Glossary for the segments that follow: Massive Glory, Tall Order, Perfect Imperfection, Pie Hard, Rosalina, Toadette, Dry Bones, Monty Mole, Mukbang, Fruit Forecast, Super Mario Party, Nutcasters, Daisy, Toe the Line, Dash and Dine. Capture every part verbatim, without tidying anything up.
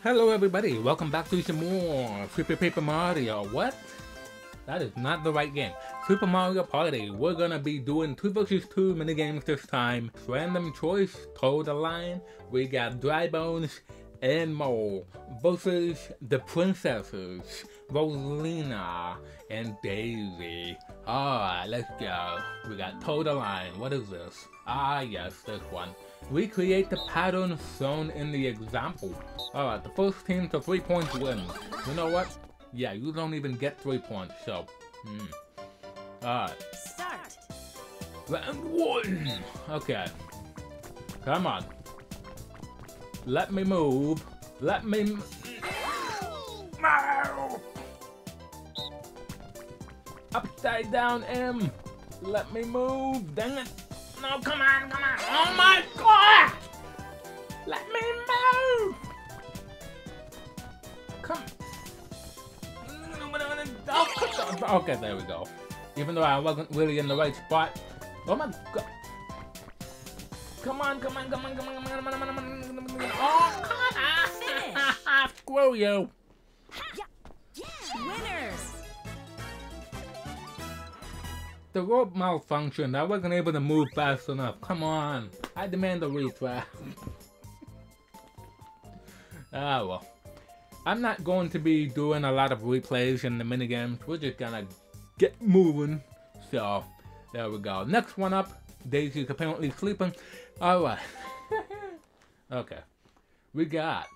Hello everybody, welcome back to some more Super Paper Mario. What? That is not the right game. Super Mario Party. We're gonna be doing two versus two minigames this time. Random choice, Toe the Line, we got Dry Bones, and Mole versus the princesses, Rosalina and Daisy. Alright, let's go. We got Toe the Line. What is this? Ah yes, this one. Recreate the pattern shown in the example. Alright, the first team to three points wins. You know what? Yeah, you don't even get three points, so... Mm. Alright. Start! Round one! Okay. Come on. Let me move. Let me... M Ow! Upside down M! Let me move! Dang it! No, come on, come on! Oh my god! Let me move! Come! Oh, come on. Okay, there we go. Even though I wasn't really in the right spot. Oh my god! Come on, come on, come on, come on, come on, come on, come on, come on, come on! Oh, come on! Finish. Screw you! Yeah. Yeah. Winners! The rope malfunctioned. I wasn't able to move fast enough. Come on. I demand a retry. Ah, well. I'm not going to be doing a lot of replays in the minigames. We're just gonna get moving. So, there we go. Next one up. Daisy's apparently sleeping. Alright. Okay. We got...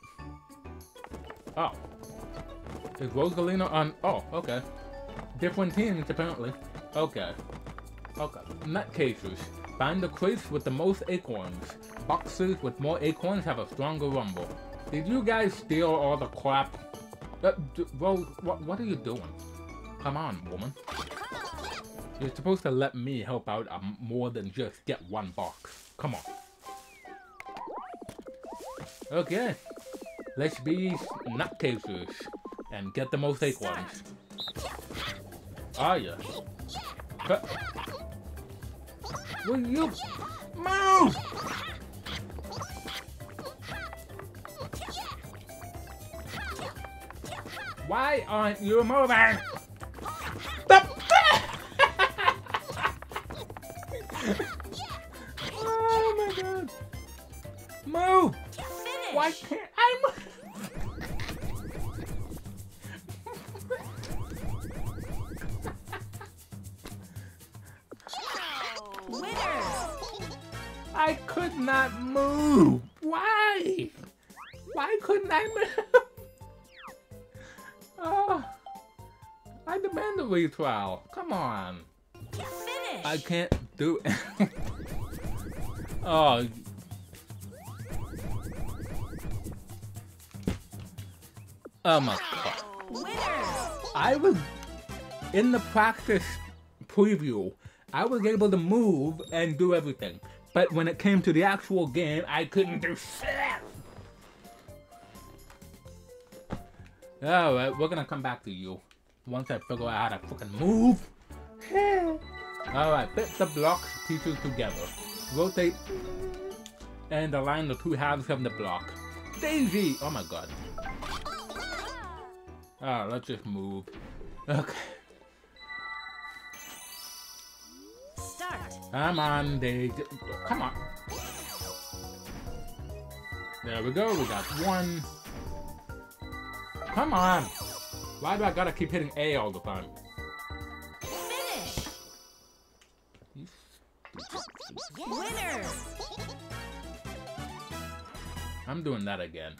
Oh. Is Rosalina on... Oh, okay. Different teams, apparently. Okay. Okay. Nutcasters. Find the crates with the most acorns. Boxes with more acorns have a stronger rumble. Did you guys steal all the crap? Uh, bro, what, what are you doing? Come on, woman. You're supposed to let me help out um, more than just get one box. Come on. Okay. Let's be nutcasters and get the most acorns. Are you? But will you move? Why aren't you moving? Oh my god! Move! Finish. Why can't I move? I could not move. Why? Why couldn't I move? Oh, I demand a retrial. Come on. Finish. I can't do it. Oh. Oh my god. I was in the practice preview. I was able to move and do everything. But when it came to the actual game, I couldn't do shit! Alright, we're gonna come back to you. Once I figure out how to fucking move. Alright, fit the blocks, pieces together. Rotate and align the two halves of the block. Daisy! Oh my god. Alright, let's just move. Okay. Come on, Daisy. Come on. There we go. We got one. Come on. Why do I gotta keep hitting A all the time? Finish. Winner. I'm doing that again.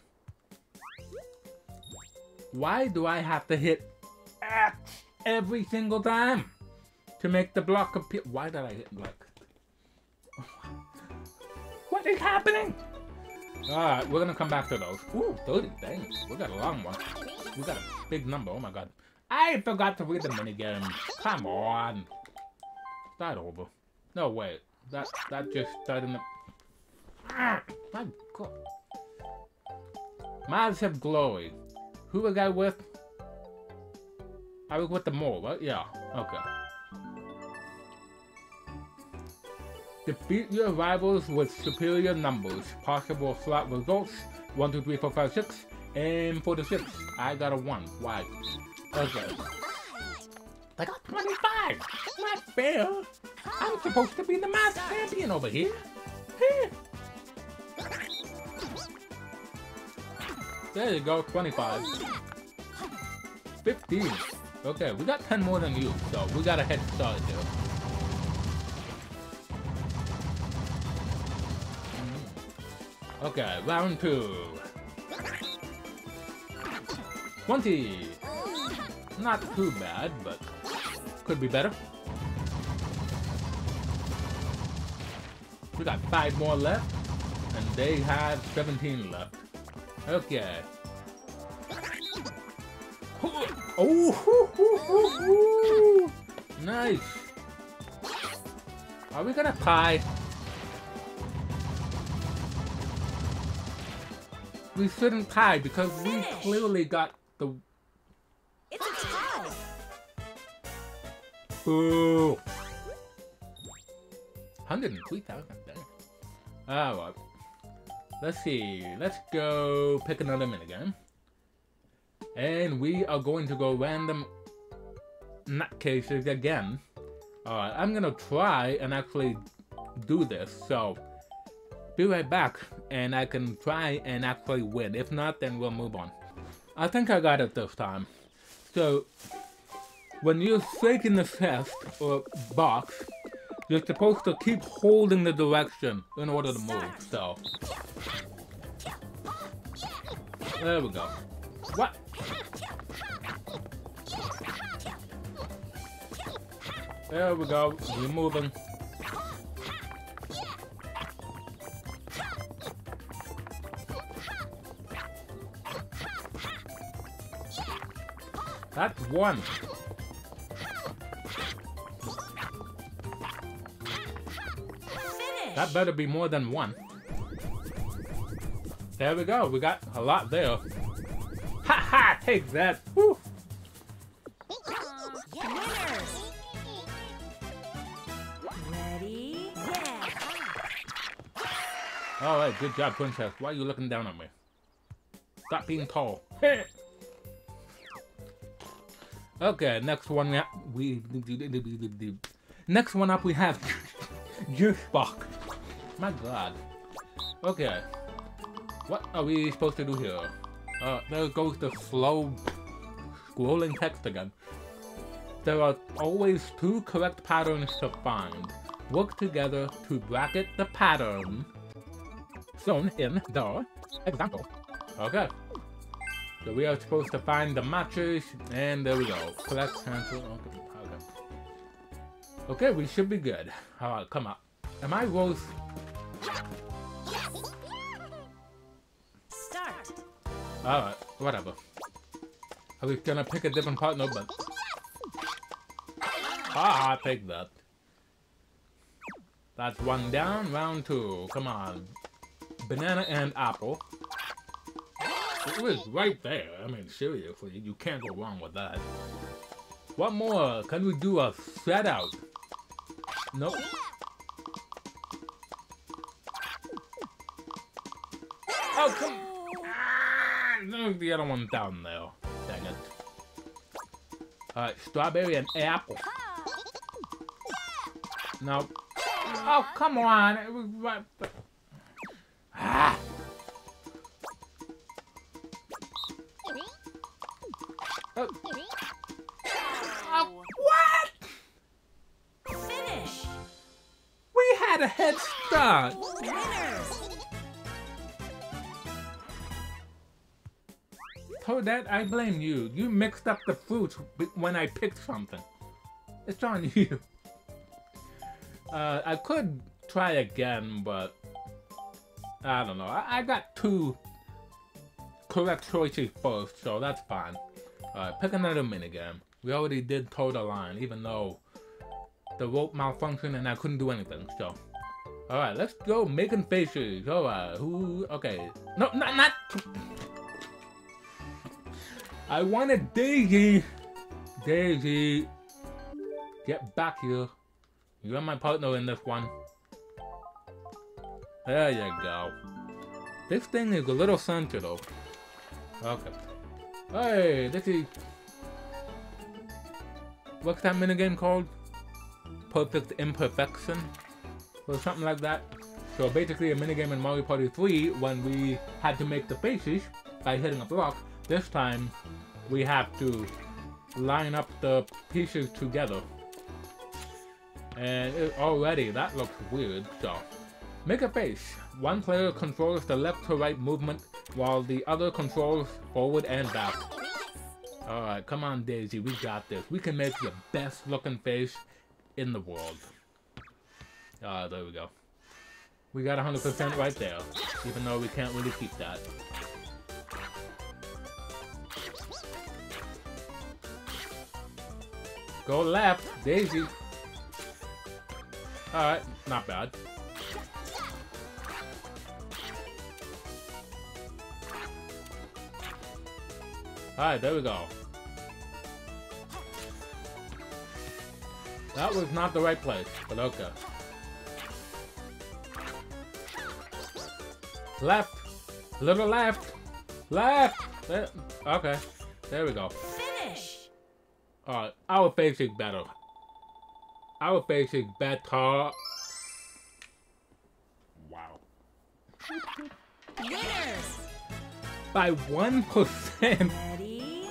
Why do I have to hit X every single time? To make the block appear. Why did I hit block? What is happening? Alright, we're gonna come back to those. Ooh, thirty, dang. We got a long one. We got a big number, oh my god. I forgot to read the minigame. Come on. Start over. No, wait. That that just started in the... My god. Massive Glory. Who was I with? I was with the mole, right? Yeah, okay. Defeat your rivals with superior numbers. Possible slot results: one, two, three, four, five, six. And for the chips, I got a one. Why? Okay. I got twenty-five! Not fair! I'm supposed to be the master champion over here! There you go, twenty-five. fifteen. Okay, we got ten more than you, so we got a head start there. Okay, round two. twenty. Not too bad, but could be better. We got five more left, and they have seventeen left. Okay. Oh, hoo, hoo, hoo, hoo. Nice. Are we gonna tie? We shouldn't tie because we clearly got the. It's a tie. Boo. one hundred three thousand. Ah, well. Let's see. Let's go pick another minigame. And we are going to go random nutcases again. Alright, I'm gonna try and actually do this, so be right back and I can try and actually win. If not, then we'll move on. I think I got it this time. So, when you're shaking the chest or box, you're supposed to keep holding the direction in order to move, so. There we go. What? There we go, we're moving. That's one. Finish. That better be more than one. There we go, we got a lot there. Ha ha, take that. Woo. Alright, good job, Princess. Why are you looking down at me? Stop being tall. Okay, next one up we... Next one up we have... Juice Box. My god. Okay. What are we supposed to do here? Uh, there goes the slow... scrolling text again. There are always two correct patterns to find. Work together to bracket the pattern shown in the example. Okay. So we are supposed to find the matches, and there we go. Collect, cancel, okay. Okay, okay we should be good. Alright, come up. Am I Rose? Start. Alright, whatever. I was gonna pick a different partner, but... Ah, I picked that. That's one down, round two. Come on. Banana and apple. It was right there. I mean, seriously, you can't go wrong with that. What more? Can we do a set out? Nope. Oh, come on! Ah, the other one's down there. Dang it. Alright, strawberry and apple. Nope. Oh, come on! It was right there. Ah! Oh. Oh, what? Finish. We had a head start. Winners. Toadette, I blame you. You mixed up the fruits when I picked something. It's on you. Uh, I could try again, but I don't know. I, I got two correct choices first, so that's fine. Alright, pick another minigame. We already did Toe the Line, even though the rope malfunctioned and I couldn't do anything, so. Alright, let's go making faces. Alright, who, okay. No, not, not. I wanted Daisy. Daisy, get back here. You're my partner in this one. There you go. This thing is a little sensitive. Okay. Hey, Dixie! What's that minigame called? Perfect Imperfection? Or something like that. So basically a minigame in Mario Party three when we had to make the faces by hitting a block. This time we have to line up the pieces together. And it, already that looks weird, so. Make a face. One player controls the left to right movement while the other controls forward and back. Alright, come on Daisy, we got this. We can make the best looking face in the world. Ah, uh, there we go. We got one hundred percent right there, even though we can't really keep that. Go left, Daisy! Alright, not bad. Alright, there we go. That was not the right place, but okay. Left! Little left! Left! There, okay. There we go. Finish! Alright, our face is better. Our face is better. Wow. Winners! By one percent! Ready?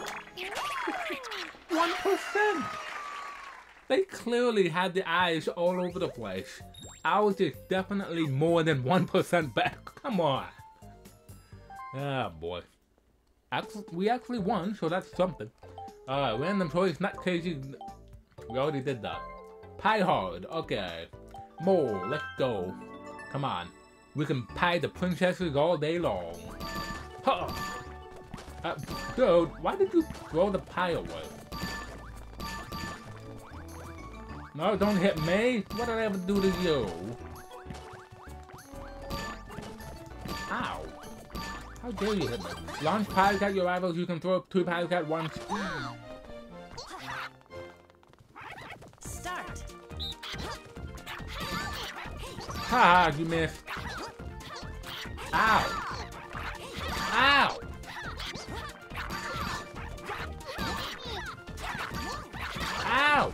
One percent! They clearly had the eyes all over the place. Ours is definitely more than one percent back. Come on. Ah, boy. Actually, we actually won, so that's something. Alright, random choice, Nutcasters. We already did that. Pie Hard. Okay. More. Let's go. Come on. We can pie the princesses all day long. Huh. Uh, dude, why did you throw the pie away? No, don't hit me! What did I ever do to you? Ow! How dare you hit me? Launch pies at your rivals, you can throw two pies at once. Start! Ha! You missed! Ow! Ow! Ow!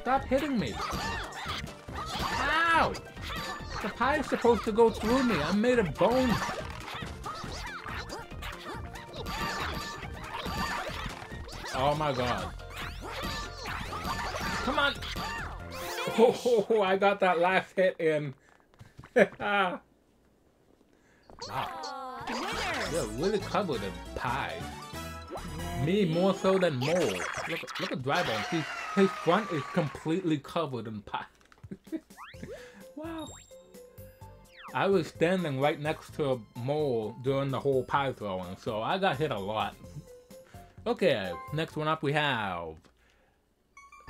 Stop hitting me! Ow! The pie's supposed to go through me. I'm made of bones. Oh my god! Come on! Oh, oh, oh, I got that last hit in. Wow! They're really covered in pie. Me more so than more. Look, look at Dry Bones. His, his front is completely covered in pie. Wow. I was standing right next to a mole during the whole pie throwing, so I got hit a lot. Okay, next one up we have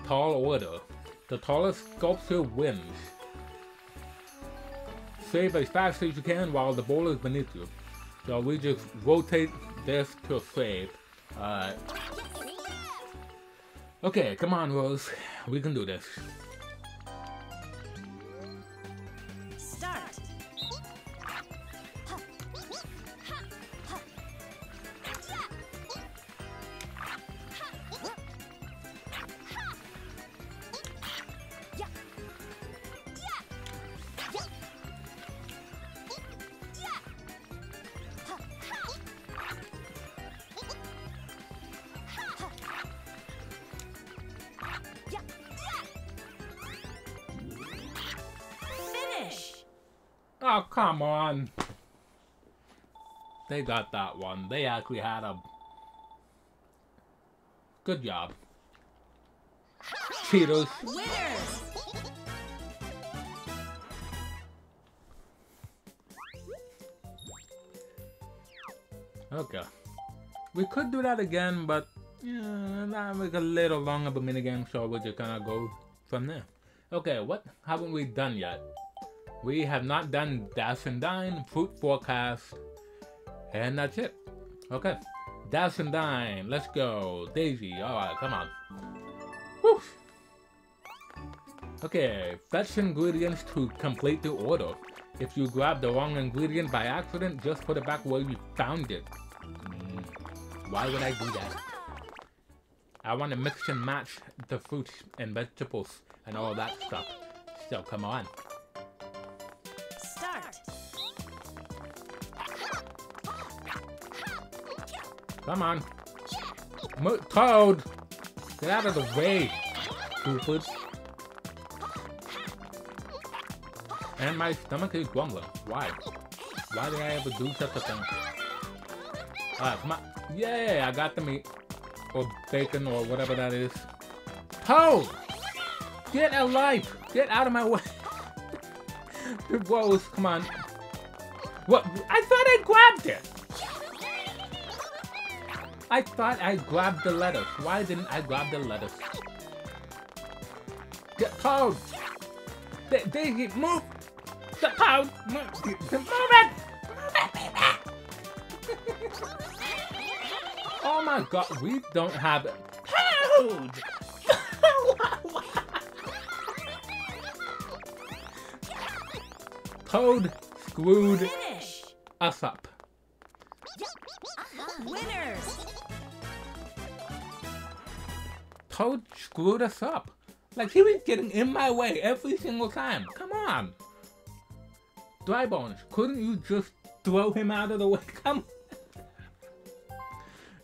Tall Order. The tallest sculpture wins. Save as fast as you can while the bowl is beneath you. So we just rotate this to save. Alright. Okay, come on Rose. We can do this. Start. Oh, come on. They got that one. They actually had a... Good job. Cheaters. Winners. Okay. We could do that again, but... Yeah, that was a little long of a minigame, so we're just gonna go from there. Okay, what haven't we done yet? We have not done Dash and Dine, Fruit Forecast, and that's it. Okay. Dash and Dine, let's go. Daisy, alright, come on. Whew. Okay, fetch ingredients to complete the order. If you grab the wrong ingredient by accident, just put it back where you found it. Mm. Why would I do that? I want to mix and match the fruits and vegetables and all that stuff. So come on. Start. Come on. Mo Toad! Get out of the way, stupid. And my stomach is grumbling. Why? Why did I ever do such a thing? Alright, come on. Yeah, I got the meat. Or bacon, or whatever that is. Toad! Get a life! Get out of my way! It blows, come on. What? I thought I grabbed it! I thought I grabbed the lettuce. Why didn't I grab the lettuce? Get Toad! They, they move! The Toad! Move it! Move it, baby! Oh my god, we don't have it. Toad! Toad screwed Finish. us up. Winners! Toad screwed us up. Like, he was getting in my way every single time. Come on! Dry Bones, couldn't you just throw him out of the way? Come on!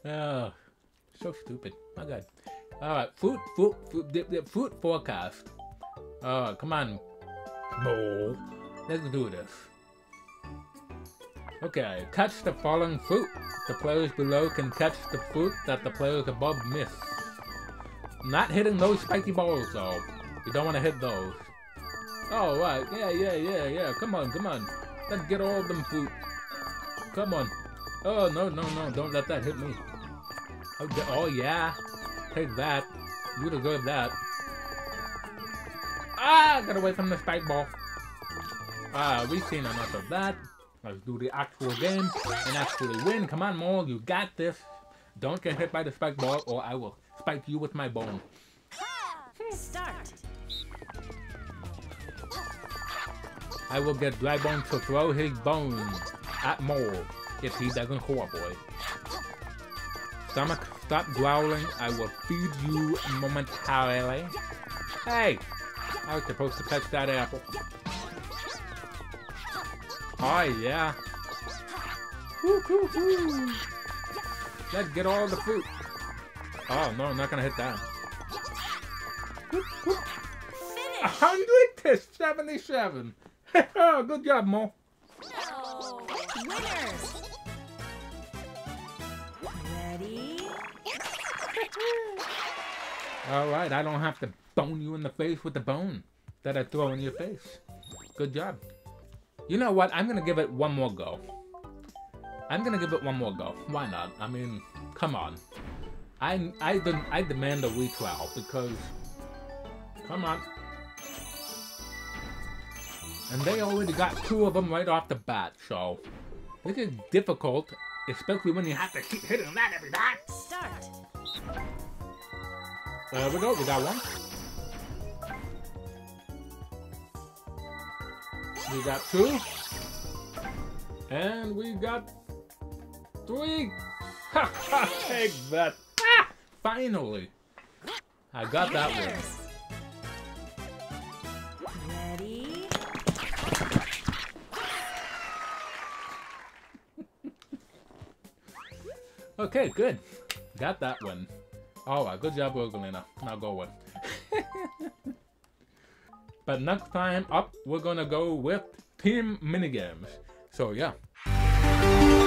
Oh, so stupid. My god. Alright, fruit, fruit, fruit, the, the fruit forecast. Alright, come on. Bowl. Let's do this. Okay, catch the falling fruit. The players below can catch the fruit that the players above miss. Not hitting those spiky balls though. You don't want to hit those. Oh right, yeah, yeah, yeah, yeah. Come on, come on. Let's get all of them fruit. Come on. Oh no, no, no! Don't let that hit me. Okay. Oh yeah, take that. You deserve that. Ah, get away from the spike ball. Ah, we've seen enough of that. Let's do the actual game and actually win. Come on, Mole, you got this. Don't get hit by the spike ball or I will spike you with my bone. Start. I will get Dry Bones to throw his bone at Mole if he doesn't cooperate. Stomach, stop growling. I will feed you momentarily. Hey, I was supposed to catch that apple. Oh yeah. Woo, woo, woo. Let's get all the fruit. Oh no, I'm not gonna hit that. A hundred to seventy-seven. Good job, Mo. No. Winners. Ready? Alright, I don't have to bone you in the face with the bone that I throw in your face. Good job. You know what? I'm gonna give it one more go. I'm gonna give it one more go. Why not? I mean, come on. I I de I demand a retrial because, come on. And they already got two of them right off the bat, so this is difficult, especially when you have to keep hitting that every time. Start. There we go. We got one. We got two, and we got three. Ha ha! Take that! Ah, finally, I got that one. Ready? Okay, good. Got that one. All right, good job, Rosalina. Now go one. But next time up, we're gonna go with team minigames. So yeah.